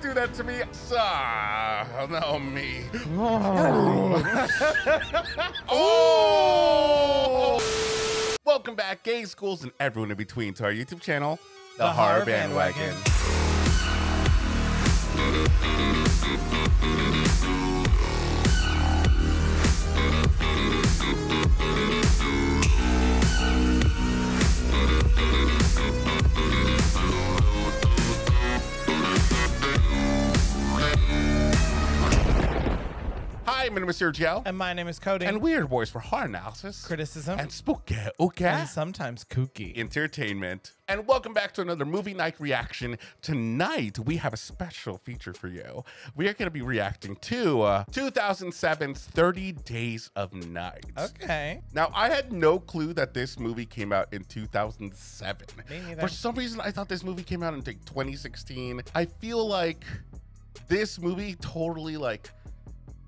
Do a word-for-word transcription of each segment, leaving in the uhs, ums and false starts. Don't do that to me. Ah, no, me. Oh! Welcome back, gay schools and everyone in between, to our YouTube channel, The, the Horror Bandwagon. Hi, my name is Sir Joe. And my name is Cody. And we are voice for horror analysis, criticism, and spooky, okay? And sometimes kooky entertainment. And welcome back to another movie night reaction. Tonight, we have a special feature for you. We are going to be reacting to uh, two thousand seven's thirty days of night. Okay. Now, I had no clue that this movie came out in two thousand seven. Me neither. For some reason, I thought this movie came out in like, twenty sixteen. I feel like this movie totally, like,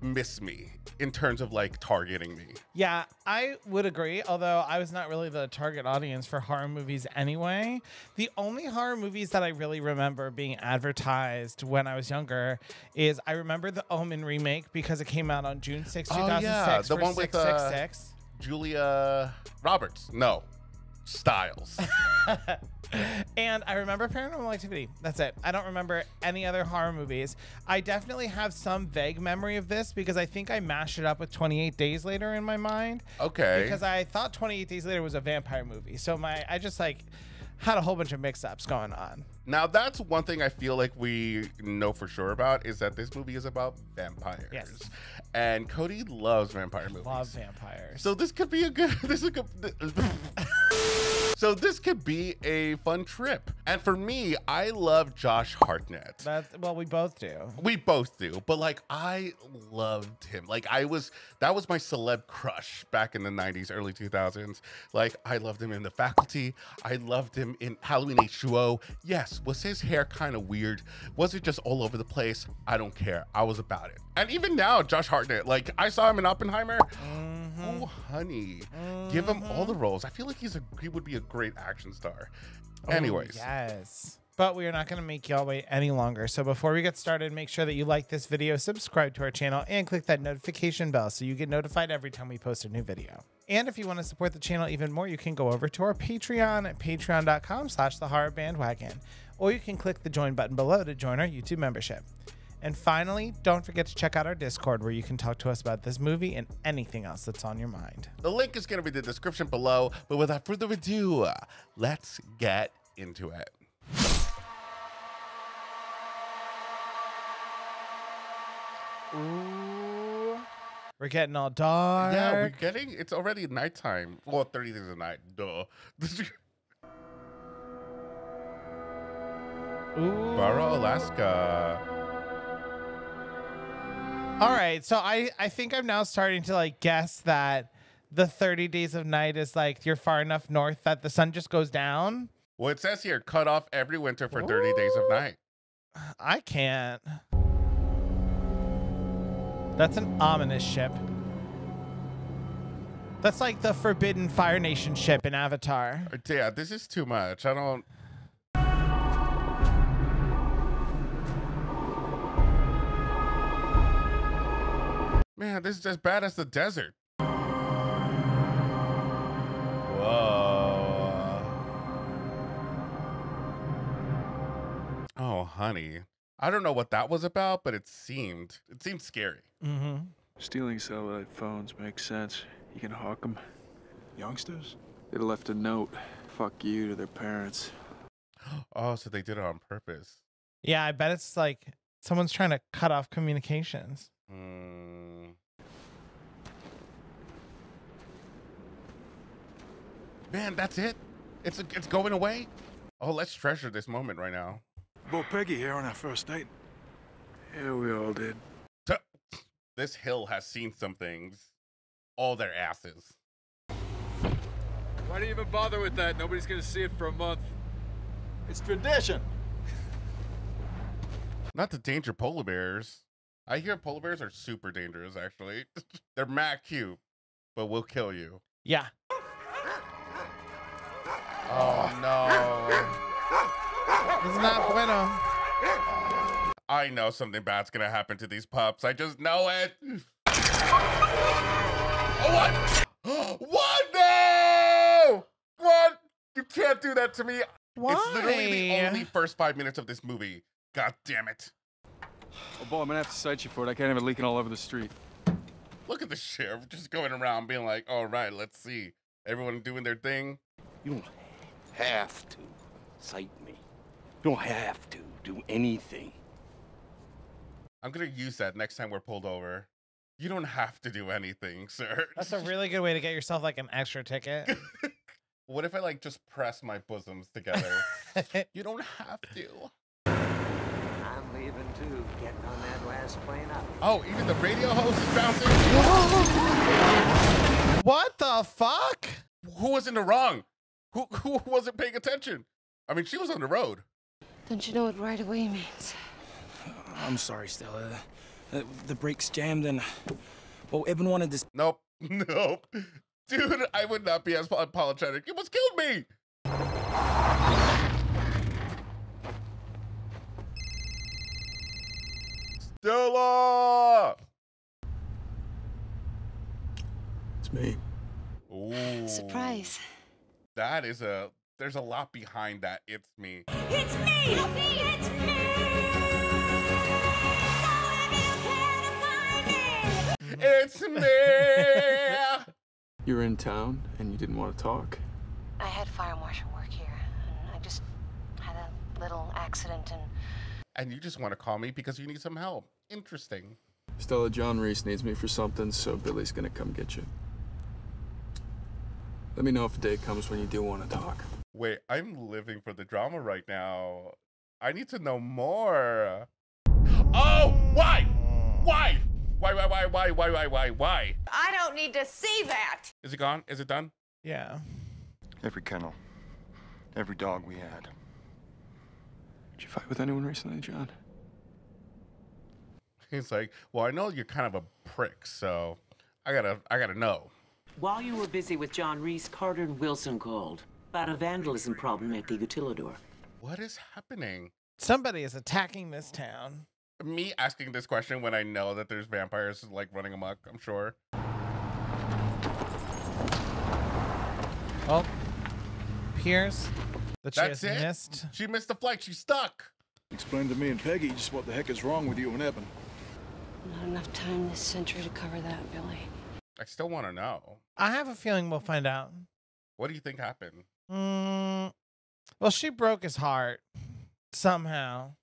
miss me in terms of like targeting me. Yeah, I would agree, although I was not really the target audience for horror movies anyway. The only horror movies that I really remember being advertised when I was younger is I remember the Omen remake because it came out on June sixth two thousand six. Oh, yeah. The one with uh, Julia Roberts. No. Styles. And I remember Paranormal Activity. That's it. I don't remember any other horror movies. I definitely have some vague memory of this because I think I mashed it up with twenty-eight days later in my mind. Okay. Because I thought twenty-eight days later was a vampire movie. So my I just like had a whole bunch of mix-ups going on. Now, that's one thing I feel like we know for sure about is that this movie is about vampires. Yes. And Cody loves vampire movies. Love vampires. So this could be a good... This is a... So this could be a fun trip. And for me, I love Josh Hartnett. That's, well, we both do. We both do. But like, I loved him. Like I was, that was my celeb crush back in the nineties, early two thousands. Like I loved him in The Faculty. I loved him in Halloween H two O. Yes, was his hair kind of weird? Was it just all over the place? I don't care. I was about it. And even now, Josh Hartnett, like I saw him in Oppenheimer. Mm-hmm. Oh, honey, mm-hmm. Give him all the roles. I feel like he's a, he would be a great action star. Oh, anyways, yes, but we are not going to make y'all wait any longer. So before we get started, make sure that you like this video, subscribe to our channel, and click that notification bell so you get notified every time we post a new video. And if you want to support the channel even more, you can go over to our Patreon at patreon dot com slash the horror bandwagon, or you can click the join button below to join our YouTube membership. And finally, don't forget to check out our Discord where you can talk to us about this movie and anything else that's on your mind. The link is going to be in the description below, but without further ado, let's get into it. Ooh. We're getting all dark. Yeah, we're getting, it's already nighttime. Well, thirty days of night, duh. Ooh. Barrow, Alaska. All right, so I, I think I'm now starting to like guess that the thirty days of night is like you're far enough north that the sun just goes down. Well, it says here, cut off every winter for Ooh. thirty days of night. I can't. That's an ominous ship. That's like the Forbidden Fire Nation ship in Avatar. Yeah, this is too much. I don't... Man, this is as bad as the desert. Whoa. Oh, honey. I don't know what that was about, but it seemed, it seemed scary. Mm-hmm. Stealing satellite phones makes sense. You can hawk them. Youngsters? They left a note. Fuck you to their parents. Oh, so they did it on purpose. Yeah, I bet it's like someone's trying to cut off communications. Mm. Man, that's it. It's a, it's going away. Oh, let's treasure this moment right now. Well, Peggy here on our first date. Yeah, we all did. This hill has seen some things. All their asses. Why do you even bother with that? Nobody's gonna see it for a month. It's tradition. Not to danger polar bears. I hear polar bears are super dangerous, actually. They're mad cute, but will kill you. Yeah. Oh, no. It's not bueno. I know something bad's gonna happen to these pups. I just know it. Oh, what? What? No! What? You can't do that to me. Why? It's literally the only first five minutes of this movie. God damn it. Oh boy, I'm gonna have to cite you for it. I can't have it leaking all over the street. Look at the sheriff just going around being like, all right, let's see. Everyone doing their thing. You don't have to cite me. You don't have to do anything. I'm gonna use that next time we're pulled over. You don't have to do anything, sir. That's a really good way to get yourself like an extra ticket. What if I like just press my bosoms together? You don't have to. I'm leaving too. Getting on that last plane up. Oh, even the radio host is bouncing. Whoa. What the fuck? Who was in the wrong? Who who wasn't paying attention? I mean, she was on the road. Don't you know what right away means? I'm sorry, Stella. The, the brakes jammed and, well, Eben wanted this. Nope, nope. Dude, I would not be as apologetic. You almost killed me. Stella! It's me. Ooh. Surprise. That is a, there's a lot behind that. It's me. It's me, it's me, it's me. It's me. You were in town and you didn't want to talk. I had fire marshal work here and I just had a little accident and and you just want to call me because you need some help. Interesting. Stella, John Reese needs me for something, so Billy's gonna come get you. Let me know if a day comes when you do want to talk. Wait, I'm living for the drama right now. I need to know more. Oh, why? Why? Why, why, why, why, why, why, why, why? I don't need to see that. Is it gone? Is it done? Yeah. Every kennel, every dog we had. Did you fight with anyone recently, John? He's like, well, I know you're kind of a prick, so I gotta, I gotta know. While you were busy with John Reese, Carter and Wilson called about a vandalism problem at the Utilidor. What is happening? Somebody is attacking this town. Me asking this question when I know that there's vampires like running amok, I'm sure. Oh, Pierce, the chase missed. She missed the flight. She's stuck. Explain to me and Peggy just what the heck is wrong with you and Eben. Not enough time this century to cover that, Billy. I still want to know. I have a feeling we'll find out. What do you think happened? Mm, well, she broke his heart somehow.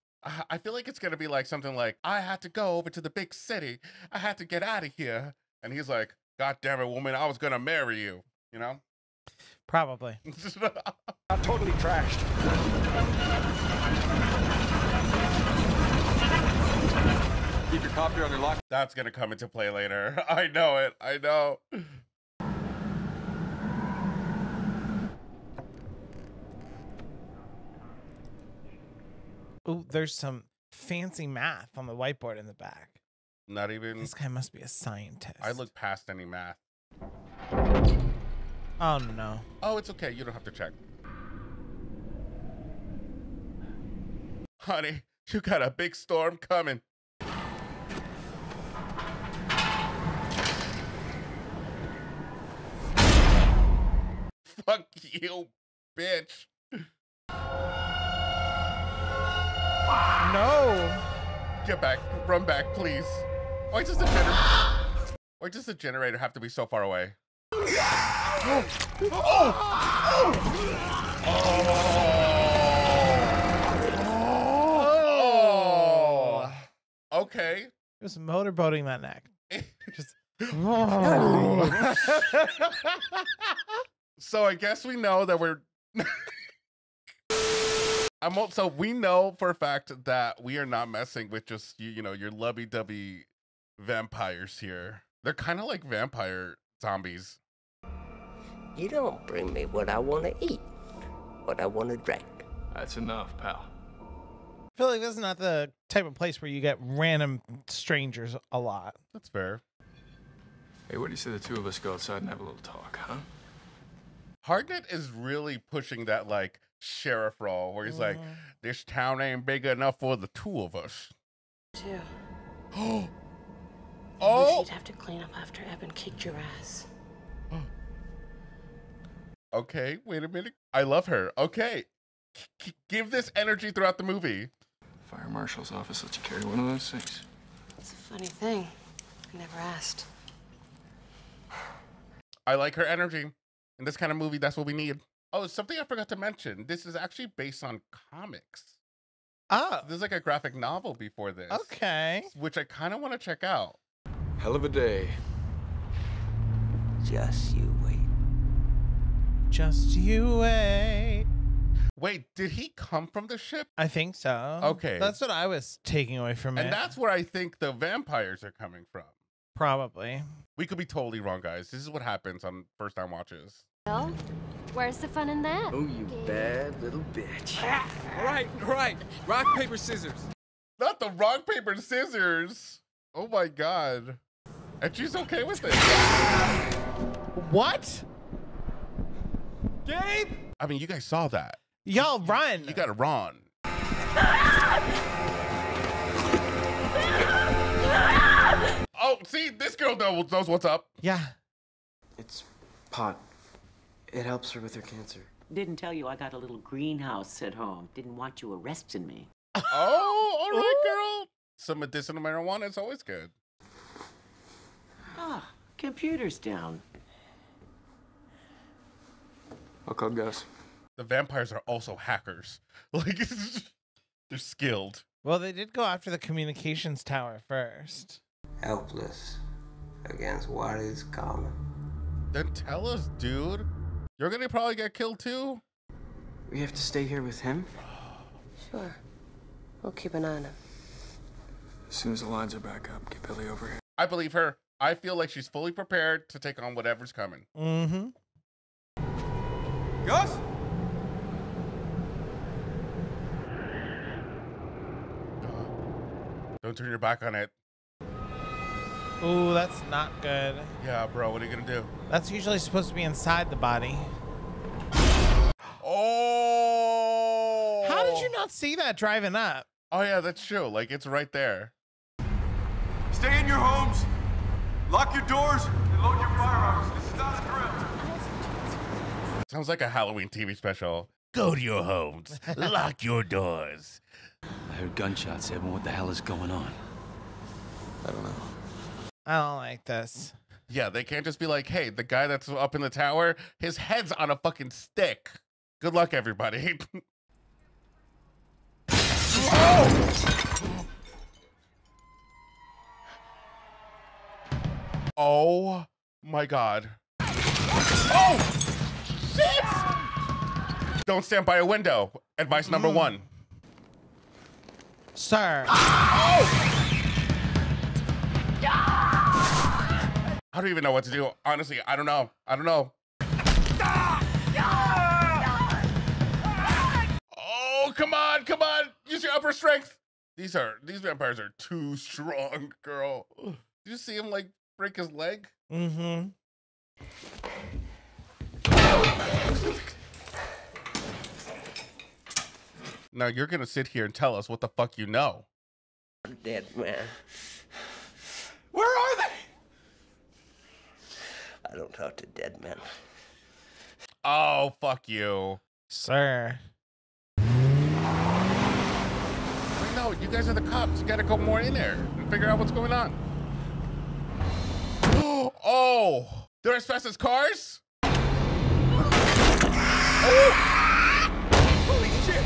I feel like it's going to be like something like, I had to go over to the big city. I had to get out of here. And he's like, God damn it, woman, I was going to marry you. You know? Probably. I'm totally trashed. Keep your copter under lock. That's going to come into play later. I know it. I know. Oh, there's some fancy math on the whiteboard in the back. Not even. This guy must be a scientist. I look past any math. Oh, no. Oh, it's okay. You don't have to check. Honey, you got a big storm coming. Fuck you, bitch. No! Get back. Run back, please. Why does the generator Why does the generator have to be so far away? Oh! Oh! Oh! Oh! Oh! Okay. Just motorboating that neck. Just oh. So I guess we know that we're I'm also, we know for a fact that we are not messing with just, you, you know, your lovey-dovey vampires here. They're kind of like vampire zombies. You don't bring me what I want to eat, what I want to drink. That's enough, pal. I feel like this is not the type of place where you get random strangers a lot. That's fair. Hey, what do you say the two of us go outside and have a little talk, huh? Hartnett is really pushing that, like, sheriff role where he's mm-hmm. like, this town ain't big enough for the two of us. Too. Oh! Oh! She'd have to clean up after Eben kicked your ass. Okay, wait a minute. I love her. Okay. C give this energy throughout the movie. Fire marshal's office lets you carry one of those things. It's a funny thing. I never asked. I like her energy. In this kind of movie, that's what we need. Oh, something I forgot to mention. This is actually based on comics. Oh. There's like a graphic novel before this. Okay. Which I kind of want to check out. Hell of a day. Just you wait. Just you wait. Wait, did he come from the ship? I think so. Okay. That's what I was taking away from it. And that's where I think the vampires are coming from. Probably. We could be totally wrong, guys. This is what happens on first time watches. Well, where's the fun in that? Oh, you bad little bitch. All right, all right. Rock, paper, scissors. Not the rock, paper, scissors. Oh my God. And she's okay with it. What? Gabe? I mean, you guys saw that. Y'all run. You gotta run. Oh, see, this girl knows what's up. Yeah. It's pot. It helps her with her cancer. Didn't tell you I got a little greenhouse at home. Didn't want you arresting me. Oh, all right, girl. Some medicinal marijuana is always good. Ah, computer's down. I'll come, guys. The vampires are also hackers. Like, they're skilled. Well, they did go after the communications tower first. Helpless against what is common. Then tell us, dude. You're gonna probably get killed too. We have to stay here with him? Sure. We'll keep an eye on him. As soon as the lines are back up, get Billy over here. I believe her. I feel like she's fully prepared to take on whatever's coming. Mm-hmm. Gus? Don't turn your back on it. Ooh, that's not good. Yeah, bro, what are you gonna do? That's usually supposed to be inside the body. Oh! How did you not see that driving up? Oh yeah, that's true. Like, it's right there. Stay in your homes, lock your doors, and load your firearms. This is not a drill. Sounds like a Halloween T V special. Go to your homes, lock your doors. I heard gunshots, Evan. What the hell is going on? I don't know. I don't like this. Yeah, they can't just be like, hey, the guy that's up in the tower, his head's on a fucking stick. Good luck, everybody. Oh! Oh my God. Oh! Shit! Don't stand by a window. Advice number mm. one. Sir. Oh! I don't even know what to do. Honestly, I don't know. I don't know. Oh, come on, come on. Use your upper strength. These are, these vampires are too strong, girl. Did you see him like break his leg? Mm-hmm. Now you're gonna sit here and tell us what the fuck you know. I'm dead, man. Where are they? I don't talk to dead men. Oh, fuck you. Sir. Wait, no, you guys are the cops. You gotta go more in there and figure out what's going on. Oh, they're as fast as cars? Oh. Holy shit.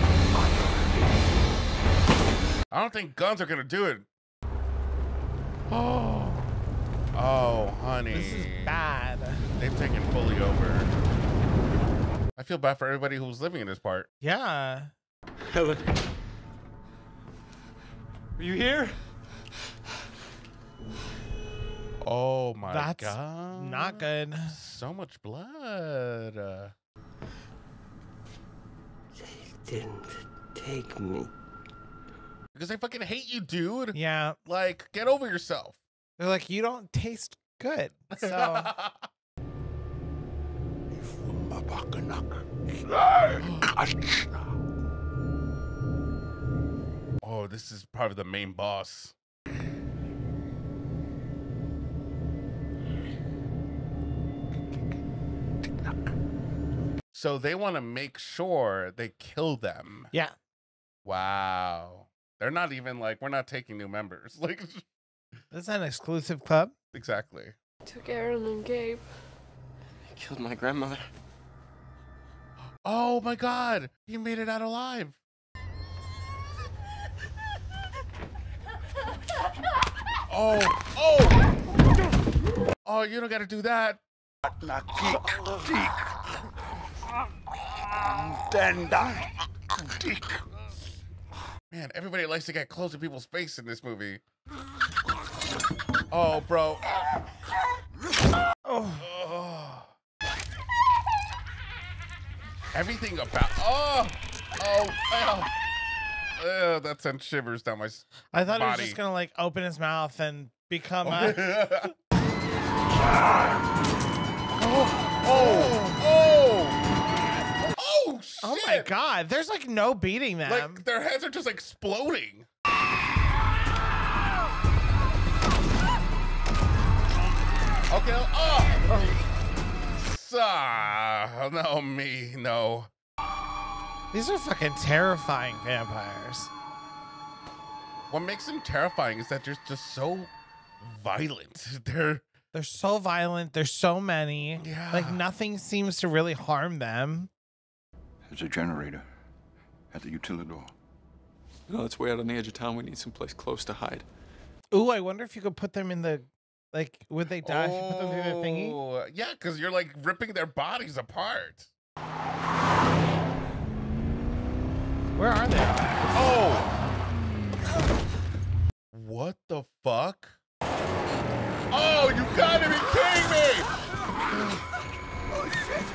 I don't think guns are gonna do it. Oh. Oh, honey. This is bad. They've taken fully over. I feel bad for everybody who's living in this part. Yeah. Helen. Are you here? Oh, my That's God. That's not good. So much blood. Uh... They didn't take me. Because they fucking hate you, dude. Yeah. Like, get over yourself. They're like, you don't taste good, so. oh, this is probably the main boss. So they want to make sure they kill them. Yeah. Wow. They're not even like, we're not taking new members. Like, that's an exclusive club. Exactly. Took Aaron and Gabe. They killed my grandmother. Oh my God. He made it out alive. Oh, oh. Oh, you don't got to do that. Man, everybody likes to get close to people's face in this movie. Oh, bro. Oh. Oh. Everything about. Oh, oh, oh. Oh, that sent shivers down my. I thought body. He was just gonna like open his mouth and become. Oh. A... Oh, oh, oh, oh, shit. Oh my God. There's like no beating them. Like their heads are just like exploding. Okay. Oh, oh. No, me, no. These are fucking terrifying vampires. What makes them terrifying is that they're just so violent. They're. They're so violent. There's so many. Yeah. Like nothing seems to really harm them. There's a generator at the Utilidor. No, it's way out on the edge of town. We need someplace close to hide. Ooh, I wonder if you could put them in the, like, would they die oh, if you put them through the thingy? Yeah, because you're like ripping their bodies apart. Where are they? Oh. What the fuck? Oh, you gotta be kidding me! Oh, shit.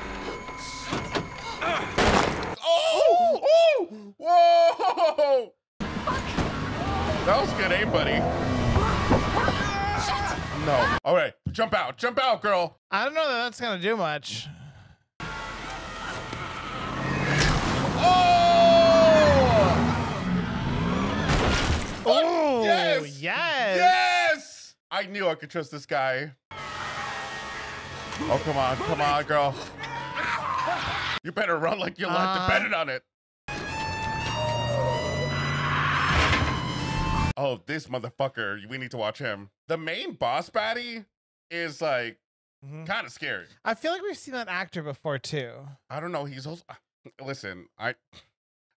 Oh! Oh! Whoa! That was good aim, buddy. No. All right, jump out. Jump out, girl. I don't know that that's gonna do much. Oh! Oh! Yes! Yes! Yes! I knew I could trust this guy. Oh, come on. Come on, girl. You better run like your life depended on it. Oh, this motherfucker. We need to watch him. The main boss baddie is like mm-hmm. kind of scary. I feel like we've seen that actor before, too. I don't know. He's also. Listen, I,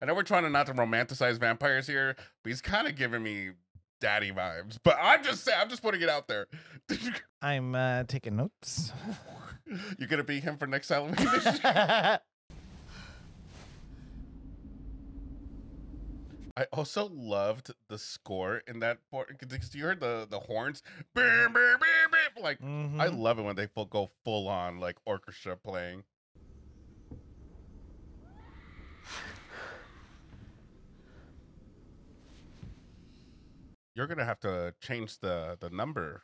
I know we're trying to not to romanticize vampires here, but he's kind of giving me daddy vibes, but I'm just saying, I'm just putting it out there. I'm uh, taking notes. You're gonna be him for next Halloween. I also loved the score in that part because you heard the the horns, boom, boom, boom, boom. Like mm-hmm. I love it when they full, go full on like orchestra playing. You're gonna have to change the the number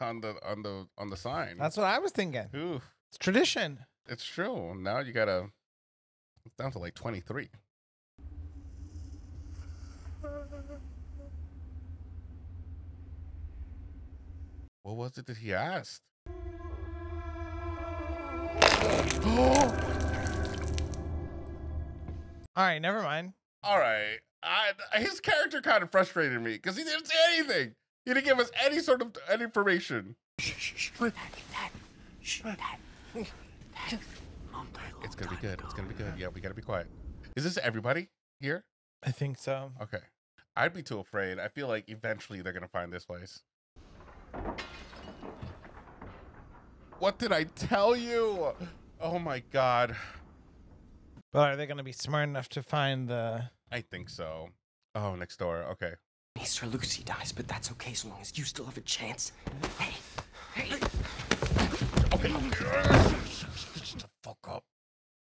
on the on the on the sign. That's what I was thinking. Oof. It's tradition. It's true. Now you gotta. It's down to like twenty-three. What was it that he asked? All right, never mind. All right. I, his character kind of frustrated me because he didn't say anything. He didn't give us any sort of any information. It's gonna be good. It's gonna be good. Yeah, we gotta be quiet. Is this everybody here? I think so. Okay. I'd be too afraid. I feel like eventually they're gonna find this place. What did I tell you? Oh my God. But are they gonna be smart enough to find the... I think so. Oh, next door. Okay. Mister Lucy dies, but that's okay as long as you still have a chance. Hey, hey. Okay. Shut the fuck up.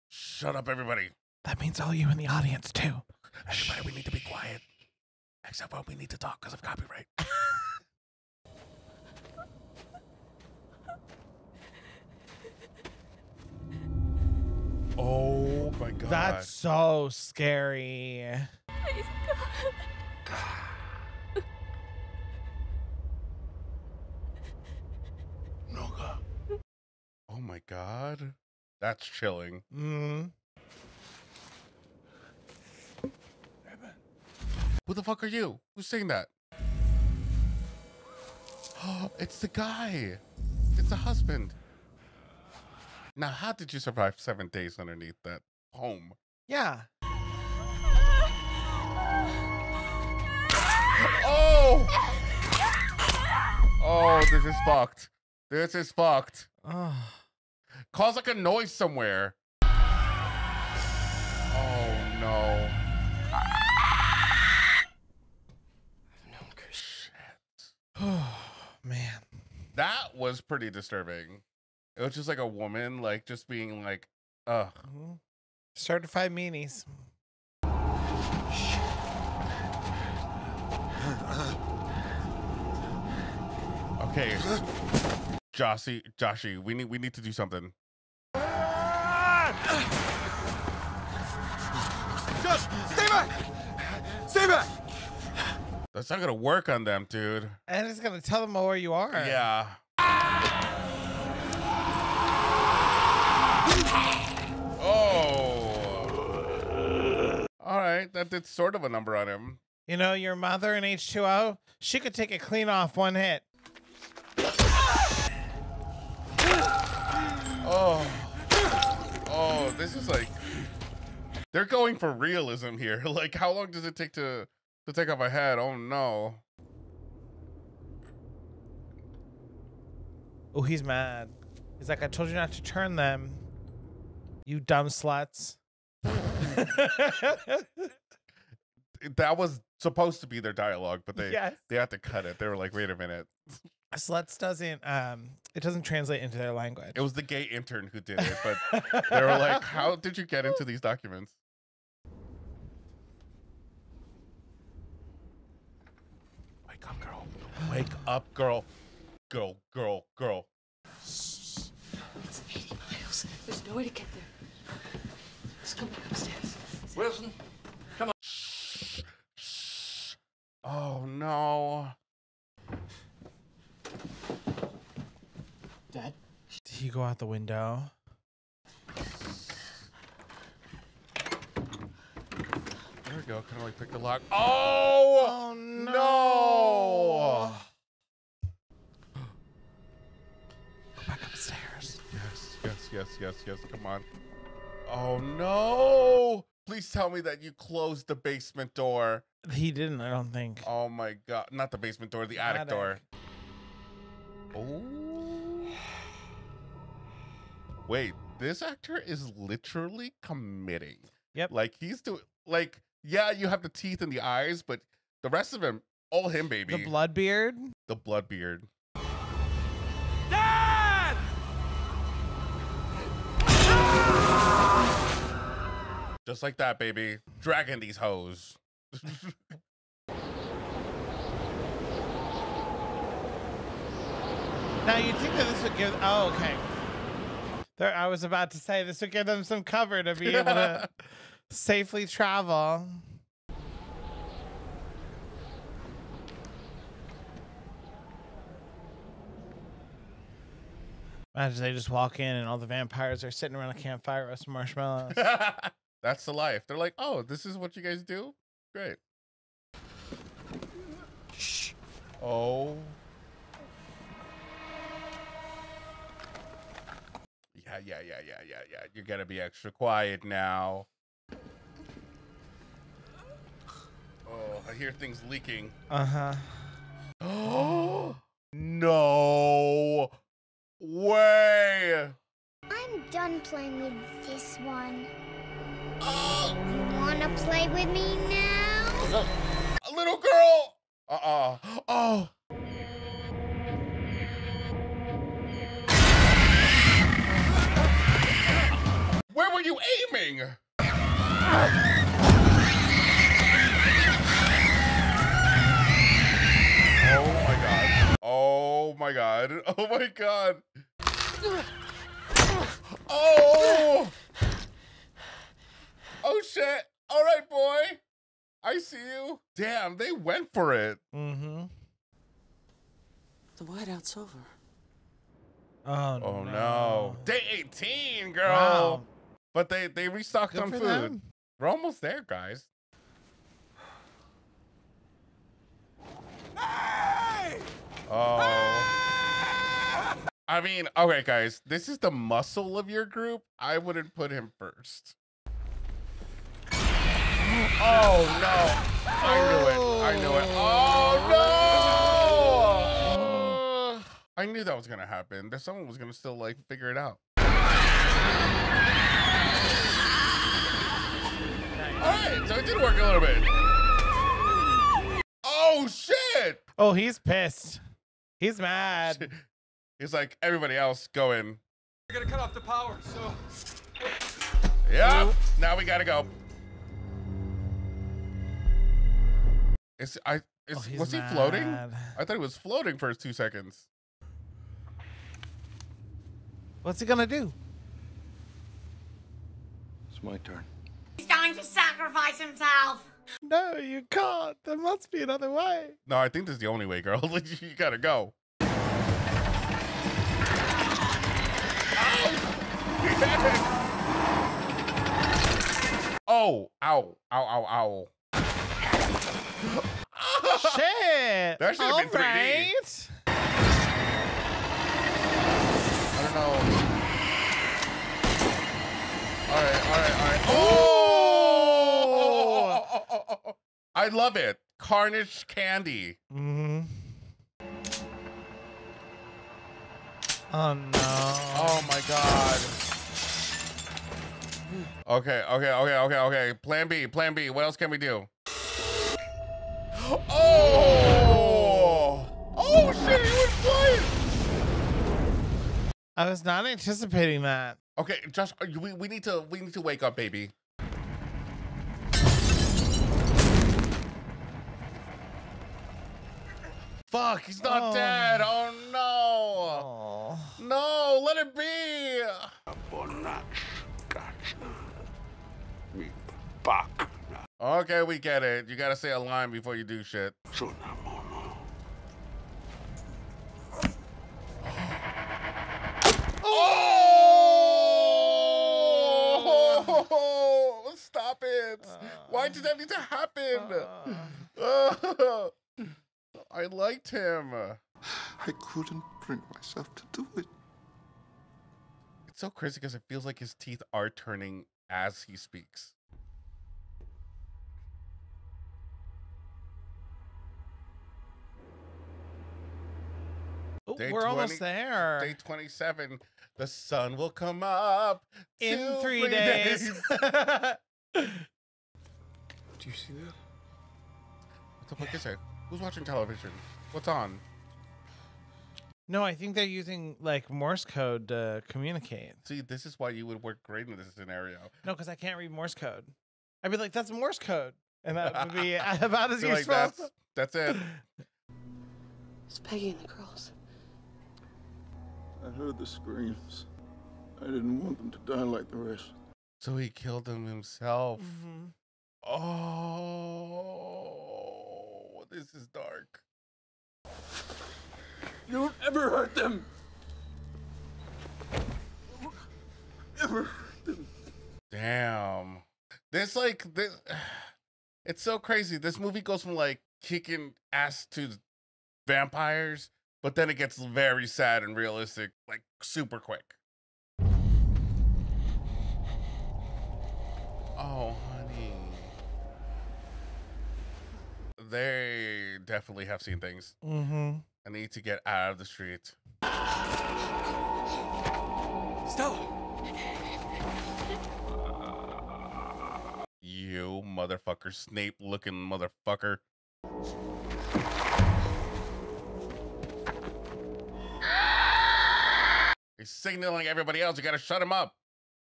Shut up, everybody. That means all you in the audience too. Everybody, we need to be quiet. Except when we need to talk because of copyright. Oh my God. That's so scary. Please, God. Oh my god. That's chilling. Mm-hmm. Who the fuck are you? Who's saying that? Oh, it's the guy. It's the husband. Now, how did you survive seven days underneath that home? Yeah. Oh! Oh, this is fucked. This is fucked. Oh. Cause like a noise somewhere. Oh no. I've known Chris. Shit. Oh man. That was pretty disturbing. It was just like a woman like just being like, ugh. Certified meanies. Okay. Joshy, Joshy, we need we need to do something. Josh, stay back! Stay back! That's not gonna work on them, dude. And it's gonna tell them where you are. Yeah. Oh. All right, that did sort of a number on him. You know, your mother in H two O, she could take a clean off one hit. Oh, oh, this is like, they're going for realism here. Like, how long does it take to, to take off a head? Oh, no. Oh, he's mad. He's like, I told you not to turn them, you dumb sluts. That was supposed to be their dialogue, but they, yes. they had to cut it. They were like, wait a minute. Sluts doesn't, um, it doesn't translate into their language. It was the gay intern who did it, but they were like, how did you get into these documents? Wake up, girl. Wake up, girl. Girl, girl, girl. It's eighty miles. There's no way to get there. Let's come back upstairs. Wilson, come on. Shh. Shh. Oh, no. Dad? Did he go out the window? There we go. Kind of like pick the lock. Oh! Oh no! no! Go back upstairs. Yes, yes, yes, yes, yes. Come on. Oh no! Please tell me that you closed the basement door. He didn't, I don't think. Oh my god. Not the basement door, the attic, attic. door. Oh. Wait, this actor is literally committing. Yep. Like he's doing, like, yeah, you have the teeth and the eyes, but the rest of him, all him, baby. The blood beard. The blood beard. Dad! Ah! Just like that, baby. Dragging these hoes. Now you'd think that this would give, oh, okay. There, I was about to say this would give them some cover to be able to safely travel. Imagine they just walk in and all the vampires are sitting around a campfire with some marshmallows. That's the life. They're like, oh, this is what you guys do? Great. Shh. Oh. Yeah, yeah, yeah, yeah, yeah, yeah. You gotta be extra quiet now. Oh, I hear things leaking. Uh-huh. Oh, no way. I'm done playing with this one. Oh, you wanna play with me now? A little girl. Uh-uh. Oh. Where were you aiming? Oh my god. Oh my god. Oh my god. Oh! Oh shit. All right, boy. I see you. Damn, they went for it. Mm-hmm. The whiteout's over. Oh, oh no. no. Day eighteen, girl. Wow. But they, they restocked on food. Them. We're almost there, guys. Hey! Oh. Hey! I mean, okay, guys. This is the muscle of your group. I wouldn't put him first. Oh, no. I knew it. I knew it. Oh, no. Uh, I knew that was going to happen. That someone was going to still, like, figure it out. All right, so it did work a little bit. Oh, shit. Oh, he's pissed. He's mad. He's like, everybody else, go in. We're going to cut off the power, so. Yeah, now we got to go. Is, I, is, oh, was he mad. Floating? I thought he was floating for two seconds. What's he gonna do? It's my turn. He's going to sacrifice himself. No, you can't. There must be another way. No, I think this is the only way, girl. You gotta go. Oh, yeah. Oh, ow, ow, ow, ow. Shit! That should have been three D. I don't know. All right, all right, all right. Oh! Oh, oh, oh, oh, oh. I love it. Carnage candy. Mm-hmm. Oh no! Oh my god! Okay, okay, okay, okay, okay. Plan B, Plan B. What else can we do? Oh! Oh shit, he went flying! I was not anticipating that. Okay, Josh, we, we need to we need to wake up, baby. Fuck, he's not oh. dead. Oh no! Oh. No, let it be. Fuck. Okay, we get it. You gotta say a line before you do shit. Oh! Stop it! Why did that need to happen? Oh. I liked him. I couldn't bring myself to do it. It's so crazy because it feels like his teeth are turning as he speaks. Ooh, we're twenty, almost there. Day twenty-seven. The sun will come up in two, three, three days. days. Do you see that? What the fuck yeah. is it? Who's watching television? What's on? No, I think they're using like Morse code to communicate. See, this is why you would work great in this scenario. No, because I can't read Morse code. I'd be like, that's Morse code. And that would be about as useful. Like, that's, that's it. It's Peggy and the girls. I heard the screams. I didn't want them to die like the rest. So he killed them himself. Mm-hmm. Oh, this is dark. You don't ever hurt them. Don't ever hurt them. Damn. This like this. It's so crazy. This movie goes from like kicking ass to vampires. But then it gets very sad and realistic, like super quick. Oh, honey. They definitely have seen things. Mm-hmm. I need to get out of the street. Stella! You motherfucker, Snape-looking motherfucker. He's signaling everybody else. You gotta shut him up.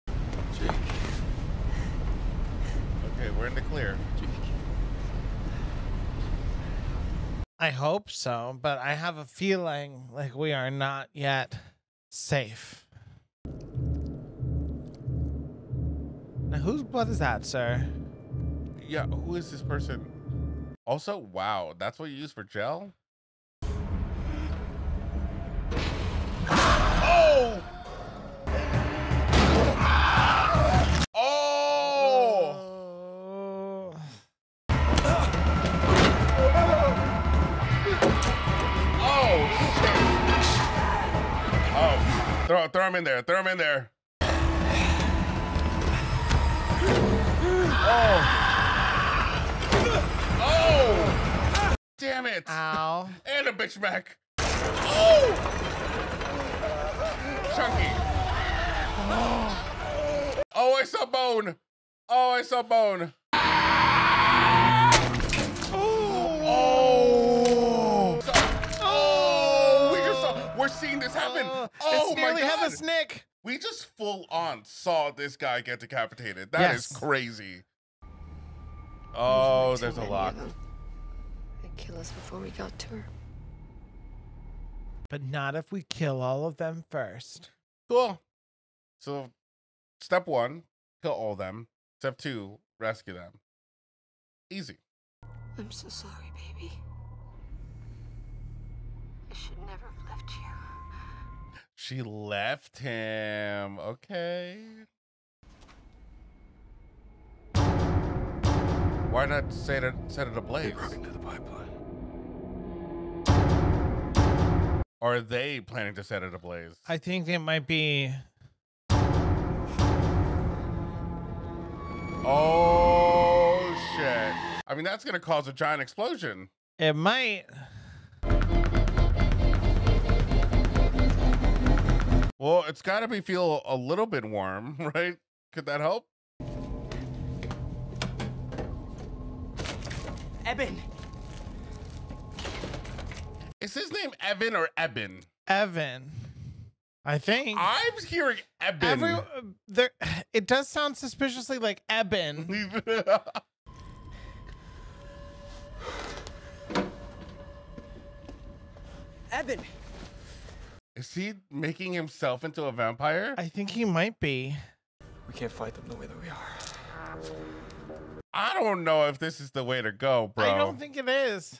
Jake. Okay, we're in the clear. Jake. I hope so, but I have a feeling like we are not yet safe. Now, whose blood is that, sir? yeah, who is this person? Also, wow, that's what you use for gel? Oh! Oh! Oh! Oh! Throw, throw him in there. Throw him in there. Oh! Oh! Damn it! Ow! And a bitch mac. Oh! Chunky. Oh. Oh, I saw bone. Oh, I saw bone. Oh. Oh. Oh, we just saw, we're seeing this happen. Oh, oh my God. Heaven, Nick. We just full on saw this guy get decapitated. That yes. is crazy. Oh, there's a lock. They'd kill us before we got to her. But not if we kill all of them first. Cool. So step one, kill all of them. Step two, rescue them. Easy. I'm so sorry, baby. I should never have left you. She left him. Okay. Why not set it, set it ablaze? They're running to the pipeline. Are they planning to set it ablaze? I think it might be. Oh, shit. I mean, that's going to cause a giant explosion. It might. Well, it's got to be feel a little bit warm, right? Could that help? Eben. Is his name Evan or Eben? Evan, I think. I'm hearing Eben. Every, there, it does sound suspiciously like Eben. Eben. Is he making himself into a vampire? I think he might be. We can't fight them the way that we are. I don't know if this is the way to go, bro. I don't think it is.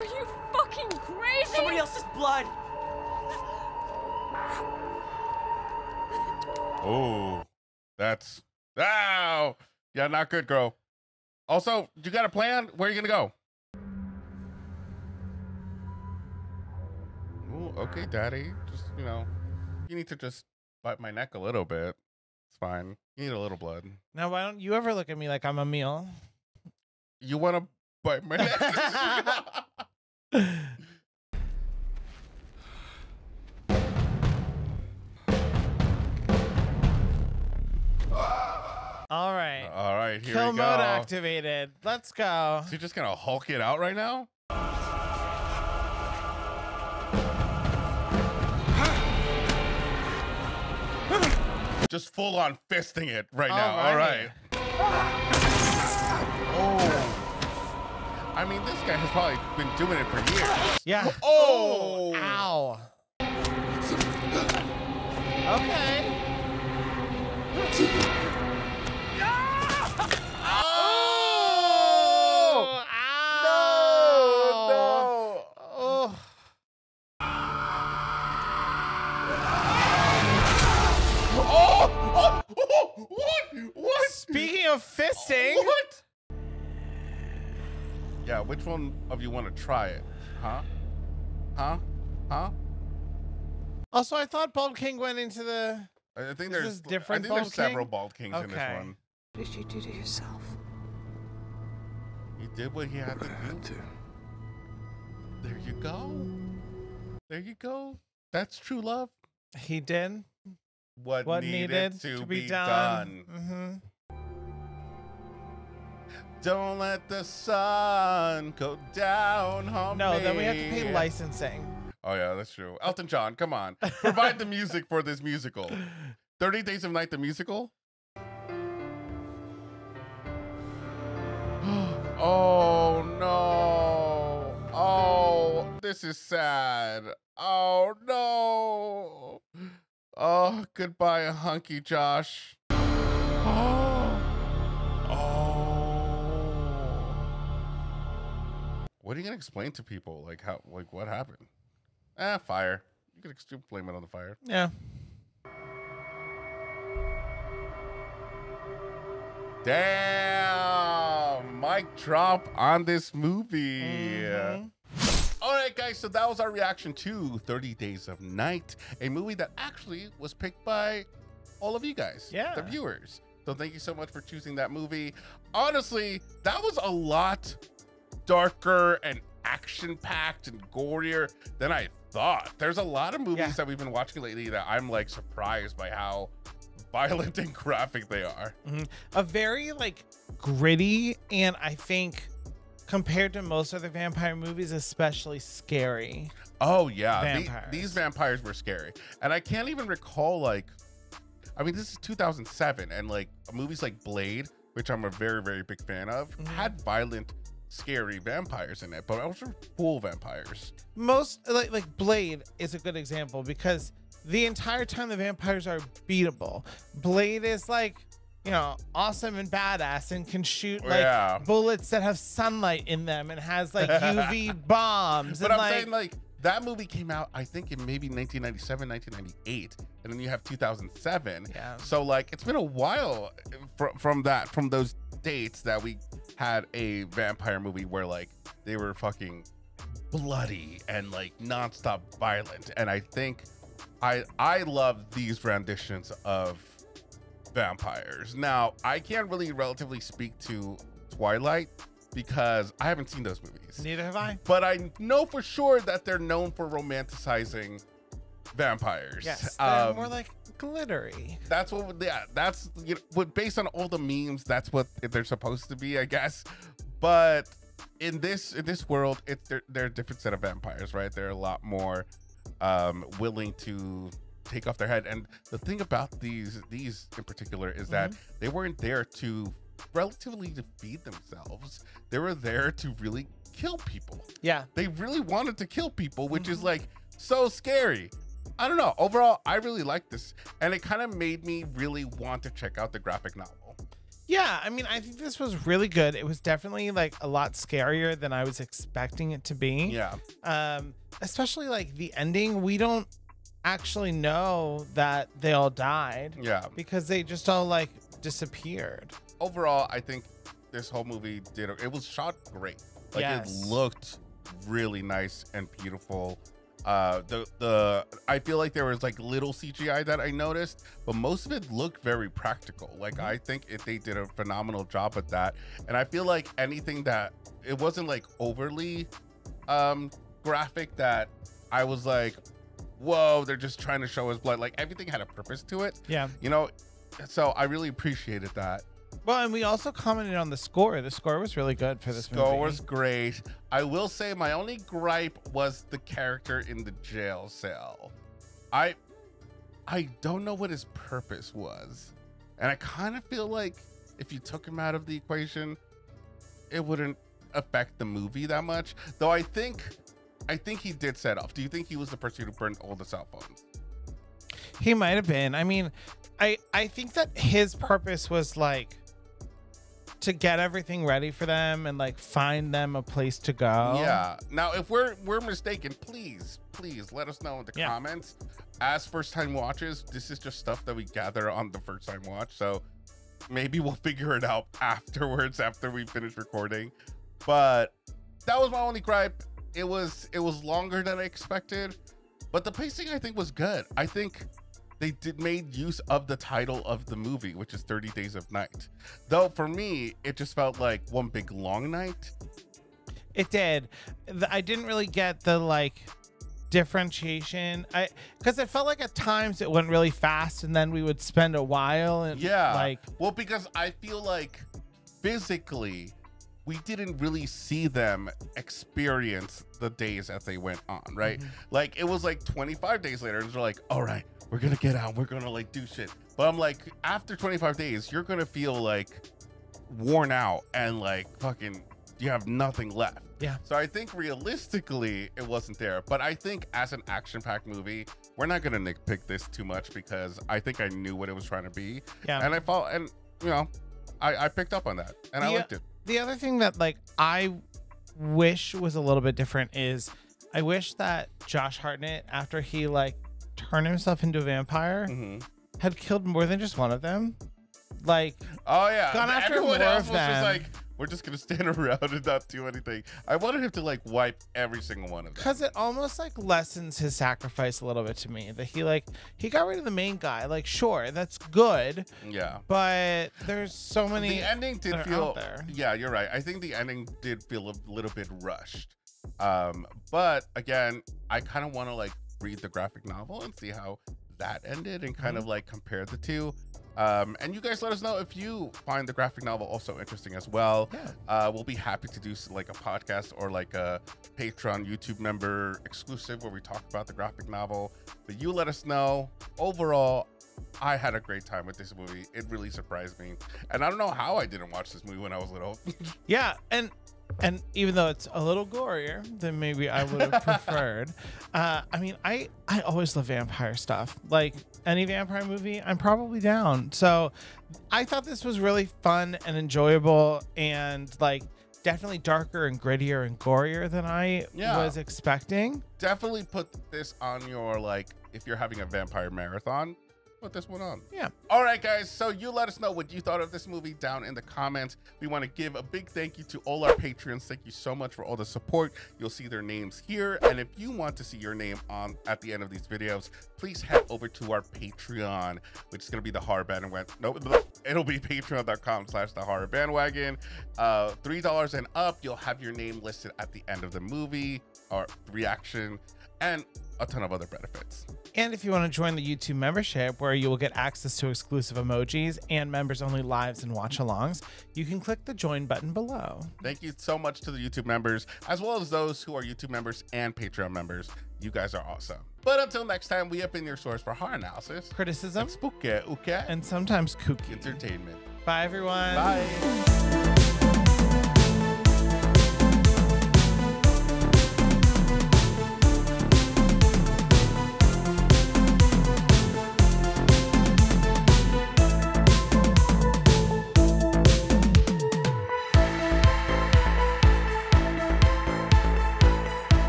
Are you fucking crazy? Somebody else's blood. Oh, that's ow. Yeah, not good, girl. Also, you got a plan? Where are you gonna go? Ooh, okay, daddy. Just, you know, you need to just bite my neck a little bit. It's fine. You need a little blood. Now, why don't you ever look at me like I'm a meal? You want to bite my neck? All right. All right. Here Kill we go. Kill mode activated. Let's go. So you're just gonna Hulk it out right now? Just full on fisting it right All now. Right. All right. Oh. I mean, this guy has probably been doing it for years. Yeah. Oh. Ow. Okay. Ah! Oh. Ow. No. No. Oh. Oh. Oh. Oh. What? What? Speaking of fisting. What? Yeah, which one of you want to try it? Huh? Huh? Huh? Also, I thought Bald King went into the... I think this there's different I think Bald there's King? several Bald Kings okay. in this one. What did you do to yourself? He did what he had to do. There you go. There you go. That's true love. He did. What, what needed, needed to, to be, be done. done. Mm-hmm. Don't let the sun go down, homie. No, then we have to pay licensing. Oh, yeah, that's true. Elton John, come on. Provide the music for this musical. thirty Days of Night, the musical? Oh, no. Oh, this is sad. Oh, no. Oh, goodbye, hunky Josh. Oh. Oh. What are you gonna explain to people? Like how? Like what happened? Ah, fire. You could ex- blame it on the fire. Yeah. Damn! Mic drop on this movie. Mm-hmm. All right, guys. So that was our reaction to thirty days of night, a movie that actually was picked by all of you guys, yeah, the viewers. So thank you so much for choosing that movie. Honestly, that was a lot darker and action-packed and gorier than I thought. There's a lot of movies yeah. that we've been watching lately that I'm like surprised by how violent and graphic they are. Mm-hmm. A very like gritty, and I think compared to most other vampire movies, especially scary. Oh yeah, vampires. The, these vampires were scary, and I can't even recall like. I mean, this is two thousand seven, and like movies like Blade, which I'm a very, very big fan of, mm-hmm. had violent, scary vampires in it, but also cool vampires. Most like like Blade is a good example because the entire time the vampires are beatable. Blade is like, you know, awesome and badass and can shoot like yeah. bullets that have sunlight in them and has like U V bombs. But and, I'm like, saying like. That movie came out, I think, in maybe nineteen ninety-seven, nineteen ninety-eight, and then you have two thousand seven. Yeah. So like, it's been a while from from that, from those dates that we had a vampire movie where like they were fucking bloody and like nonstop violent. And I think I I love these renditions of vampires. Now I can't really relatively speak to Twilight, because I haven't seen those movies. Neither have I. But I know for sure that they're known for romanticizing vampires. Yes, they're um, more like glittery. That's what, yeah, that's, you know, what, based on all the memes, that's what they're supposed to be, I guess. But in this in this world, it's they're, they're a different set of vampires, right? They're a lot more um, willing to take off their head. And the thing about these, these in particular is that mm-hmm. they weren't there to relatively to feed themselves. They were there to really kill people. Yeah, they really wanted to kill people, which mm-hmm. is like so scary. I don't know, overall I really like this, and it kind of made me really want to check out the graphic novel. Yeah, I mean, I think this was really good. It was definitely like a lot scarier than I was expecting it to be. Yeah, um especially like the ending. We don't actually know that they all died, yeah, because they just all like disappeared. Overall, I think this whole movie did, it was shot great. Like yes. it looked really nice and beautiful. Uh, the the I feel like there was like little C G I that I noticed, but most of it looked very practical. Like mm-hmm. I think it, they did a phenomenal job at that. And I feel like anything that, it wasn't like overly um, graphic that I was like, whoa, they're just trying to show us blood. Like everything had a purpose to it. Yeah. You know, so I really appreciated that. Well, and we also commented on the score. The score was really good for this movie. The score was great. I will say my only gripe was the character in the jail cell. I I don't know what his purpose was. And I kind of feel like if you took him out of the equation, it wouldn't affect the movie that much. Though I think I think he did set off. Do you think he was the person who burned all the cell phones? He might have been. I mean, I, I think that his purpose was like to get everything ready for them and like find them a place to go. Yeah. Now, if we're we're mistaken, please, please let us know in the yeah. comments. As first time watches, this is just stuff that we gather on the first time watch. So maybe we'll figure it out afterwards after we finish recording. But that was my only gripe. It was it was longer than I expected, but the pacing I think was good. I think they did made use of the title of the movie, which is thirty days of night. Though for me, it just felt like one big long night. It did. I didn't really get the like differentiation. I because it felt like at times it went really fast and then we would spend a while. And yeah. Like, well, because I feel like physically we didn't really see them experience the days as they went on, right? Mm-hmm. Like it was like twenty-five days later and they're like, all right, we're gonna get out, we're gonna like do shit. But I'm like, after twenty-five days, you're gonna feel like worn out and like fucking, you have nothing left. Yeah. So I think realistically, it wasn't there. But I think as an action-packed movie, we're not gonna nitpick this too much because I think I knew what it was trying to be. Yeah. And I felt, and you know, I, I picked up on that and the, I liked it. The other thing that like I wish was a little bit different is I wish that Josh Hartnett, after he like turned himself into a vampire, mm-hmm. had killed more than just one of them. Like, oh yeah, gone after everyone more else of was them. Just like, we're just gonna stand around and not do anything. I wanted him to like wipe every single one of them. Because it almost like lessens his sacrifice a little bit to me. That he like he got rid of the main guy. Like, sure, that's good. Yeah. But there's so many. The ending did feel. There. Yeah, you're right. I think the ending did feel a little bit rushed. Um, but again, I kind of want to like read the graphic novel and see how that ended and kind mm-hmm. of like compare the two. Um, and you guys let us know if you find the graphic novel also interesting as well. Yeah. Uh, we'll be happy to do like a podcast or like a Patreon YouTube member exclusive where we talk about the graphic novel. But you let us know. Overall, I had a great time with this movie. It really surprised me. And I don't know how I didn't watch this movie when I was little. Yeah. And and even though it's a little gorier than maybe I would have preferred, uh, I mean, I, I always love vampire stuff. Like any vampire movie, I'm probably down. So I thought this was really fun and enjoyable and like definitely darker and grittier and gorier than I yeah. was expecting. Definitely put this on your, like, if you're having a vampire marathon, put this one on. Yeah. All right, guys. So you let us know what you thought of this movie down in the comments. We want to give a big thank you to all our Patreons. Thank you so much for all the support. You'll see their names here. And if you want to see your name on at the end of these videos, please head over to our Patreon, which is going to be the Horror Bandwagon. Nope, it'll be patreon.com slash the Horror Bandwagon. Uh, three dollars and up, you'll have your name listed at the end of the movie or reaction, and a ton of other benefits. And if you want to join the YouTube membership, where you will get access to exclusive emojis and members only lives and watch alongs, you can click the join button below. Thank you so much to the YouTube members, as well as those who are YouTube members and Patreon members. You guys are awesome. But until next time, we have been your source for horror analysis, criticism, and spooky, okay, and sometimes kooky entertainment. Bye everyone. Bye.